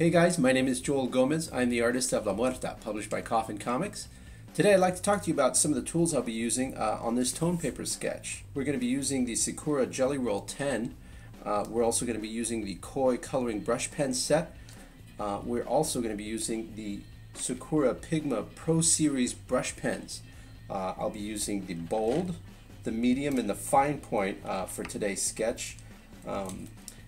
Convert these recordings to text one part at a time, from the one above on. Hey guys, my name is Joel Gomez. I'm the artist of La Muerta, published by Coffin Comics. Today I'd like to talk to you about some of the tools I'll be using on this tone paper sketch. We're going to be using the Sakura Jelly Roll 10. We're also going to be using the Koi coloring brush pen set. We're also going to be using the Sakura Pigma Pro Series brush pens. I'll be using the bold, the medium, and the fine point for today's sketch.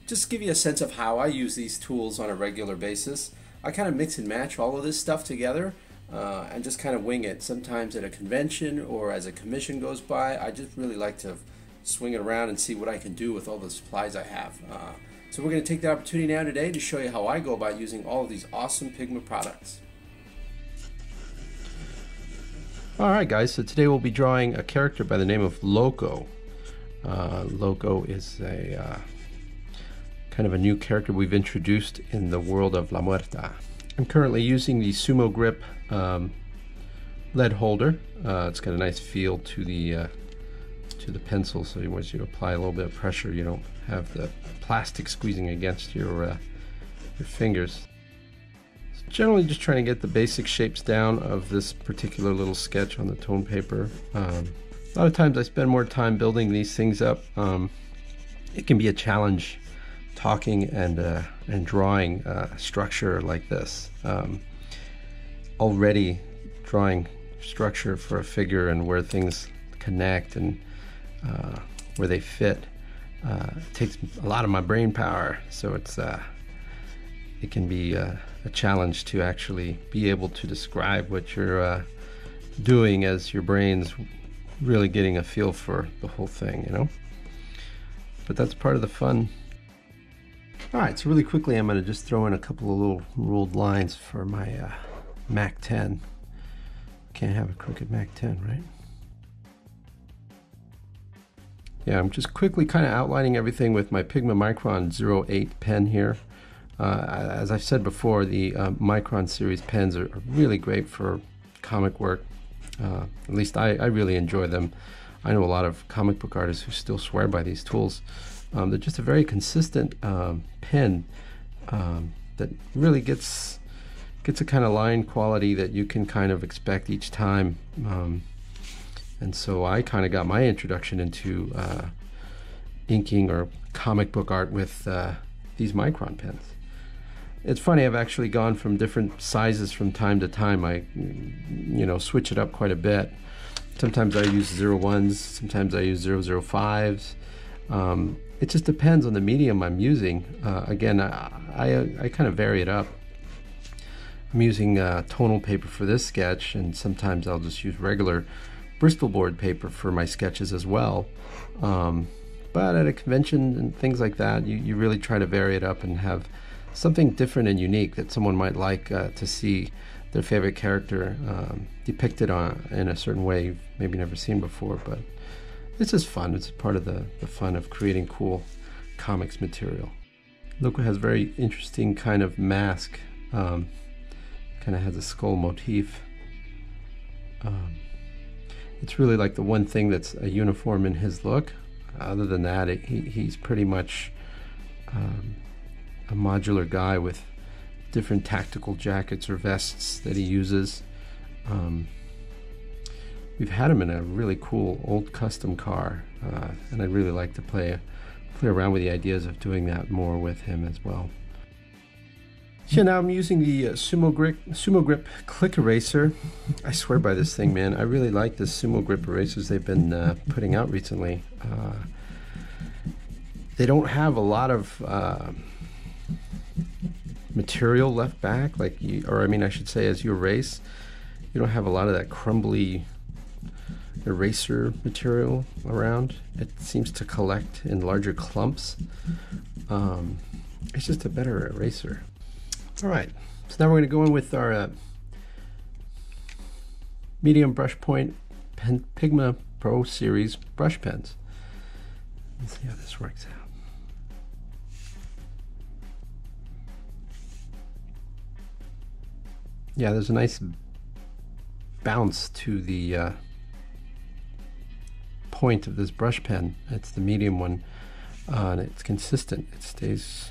Just to give you a sense of how I use these tools on a regular basis, I kind of mix and match all of this stuff together and just kind of wing it. Sometimes at a convention or as a commission goes by, I just really like to swing it around and see what I can do with all the supplies I have. So we're going to take the opportunity now today to show you how I go about using all of these awesome Pigma products. Alright guys, so today we'll be drawing a character by the name of Loco. Loco is a kind of a new character we've introduced in the world of La Muerta. I'm currently using the Sumo Grip lead holder. It's got a nice feel to the pencil, so once you apply a little bit of pressure, you don't have the plastic squeezing against your fingers. So generally just trying to get the basic shapes down of this particular little sketch on the tone paper. A lot of times I spend more time building these things up. It can be a challenge talking and drawing structure like this. Already drawing structure for a figure and where things connect and where they fit takes a lot of my brain power, so it's it can be a challenge to actually be able to describe what you're doing as your brain's really getting a feel for the whole thing, you know, but that's part of the fun. Alright, so really quickly I'm going to just throw in a couple of little ruled lines for my Mac 10. Can't have a crooked Mac 10, right? Yeah, I'm just quickly kind of outlining everything with my Pigma Micron 08 pen here. As I've said before, the Micron series pens are really great for comic work. At least I really enjoy them. I know a lot of comic book artists who still swear by these tools. They're just a very consistent pen that really gets a kind of line quality that you can kind of expect each time. And so I kind of got my introduction into inking or comic book art with these Micron pens. It's funny, I've actually gone from different sizes from time to time. I, you know, switch it up quite a bit. Sometimes I use 01s, sometimes I use 005s. It just depends on the medium I'm using. Again, I kind of vary it up. I'm using tonal paper for this sketch, and sometimes I'll just use regular Bristol board paper for my sketches as well. But at a convention and things like that, you really try to vary it up and have something different and unique that someone might like to see their favorite character depicted in a certain way you've maybe never seen before. But this is fun. It's part of the fun of creating cool comics material. Loco has very interesting kind of mask. Kind of has a skull motif. It's really like the one thing that's a uniform in his look. Other than that, he's pretty much a modular guy with different tactical jackets or vests that he uses. We've had him in a really cool old custom car, and I'd really like to play around with the ideas of doing that more with him as well. So now I'm using the Sumo Grip Click Eraser. I swear by this thing, man. I really like the Sumo Grip erasers they've been putting out recently. They don't have a lot of material left back, like you, or I mean, I should say, as you erase, you don't have a lot of that crumbly eraser material around. It seems to collect in larger clumps. It's just a better eraser. All right, so now we're going to go in with our medium brush point pen, Pigma Pro Series brush pens. Let's see how this works out. Yeah, there's a nice bounce to the point of this brush pen. It's the medium one, and it's consistent. It stays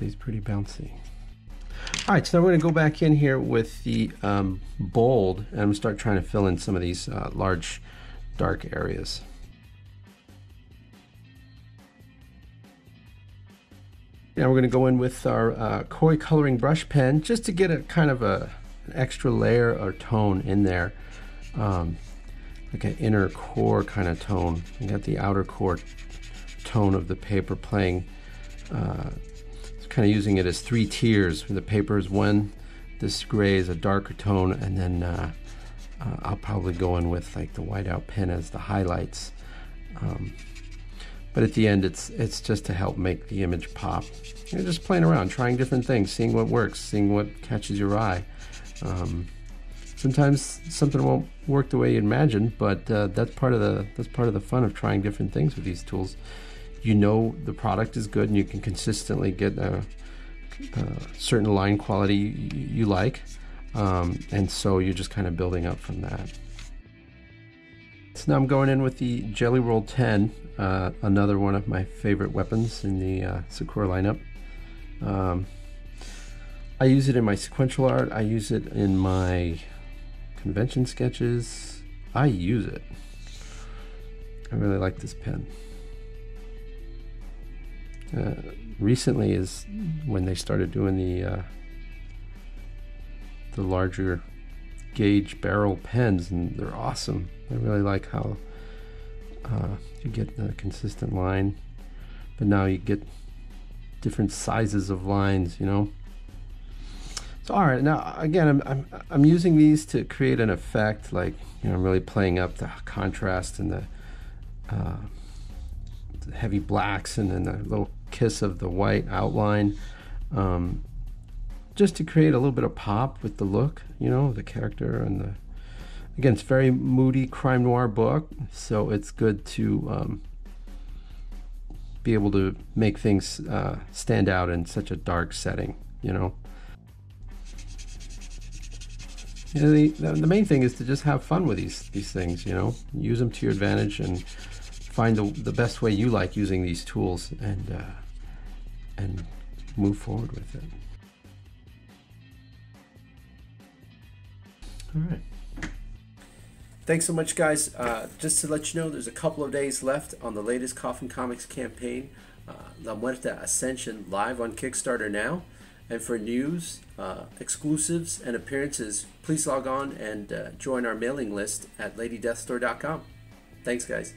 stays pretty bouncy. All right, so now we're going to go back in here with the bold, and I'm going to start trying to fill in some of these large dark areas. Now we're going to go in with our Koi coloring brush pen just to get a kind of an extra layer or tone in there, like an inner core kind of tone. We got the outer core tone of the paper playing, kind of using it as three tiers. The paper is one, this gray is a darker tone, and then I'll probably go in with like the whiteout pen as the highlights. But at the end, it's just to help make the image pop. You're just playing around, trying different things, seeing what works, seeing what catches your eye. Sometimes something won't work the way you imagine, but that's part of the fun of trying different things with these tools. You know the product is good, and you can consistently get a certain line quality you like, and so you're just kind of building up from that. So now I'm going in with the Jelly Roll 10, another one of my favorite weapons in the Sakura lineup. I use it in my sequential art, I use it in my convention sketches, I use it. I really like this pen. Recently is when they started doing the larger gauge barrel pens, and they're awesome. I really like how you get the consistent line, but now you get different sizes of lines, you know. So all right, now again, I'm using these to create an effect, like, you know, I'm really playing up the contrast and the heavy blacks, and then the little kiss of the white outline, just to create a little bit of pop with the look, you know, the character. And the, again, it's very moody crime noir book, so it's good to be able to make things stand out in such a dark setting, you know. You know, the main thing is to just have fun with these things, you know, use them to your advantage, and find the best way you like using these tools, and move forward with it. All right. Thanks so much, guys. Just to let you know, there's a couple of days left on the latest Coffin Comics campaign, La Muerta Ascension, live on Kickstarter now. And for news, exclusives, and appearances, please log on and join our mailing list at LadyDeathStore.com. Thanks, guys.